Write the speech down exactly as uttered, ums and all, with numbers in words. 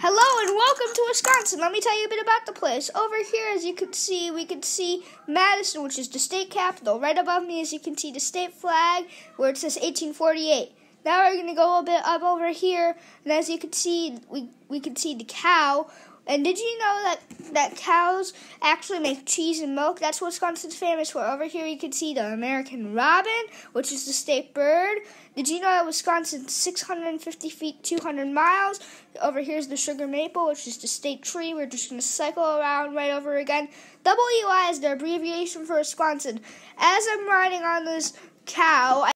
Hello and welcome to Wisconsin. Let me tell you a bit about the place. Over here, as you can see, we can see Madison, which is the state capital. Right above me, as you can see, the state flag, where it says eighteen forty-eight. Now we're going to go a bit up over here, and as you can see, we, we can see the cow. And did you know that, that cows actually make cheese and milk? That's what Wisconsin's famous for. Over here you can see the American robin, which is the state bird. Did you know that Wisconsin's six hundred fifty feet, two hundred miles? Over here's the sugar maple, which is the state tree. We're just going to cycle around right over again. W I is the abbreviation for Wisconsin. As I'm riding on this cow, I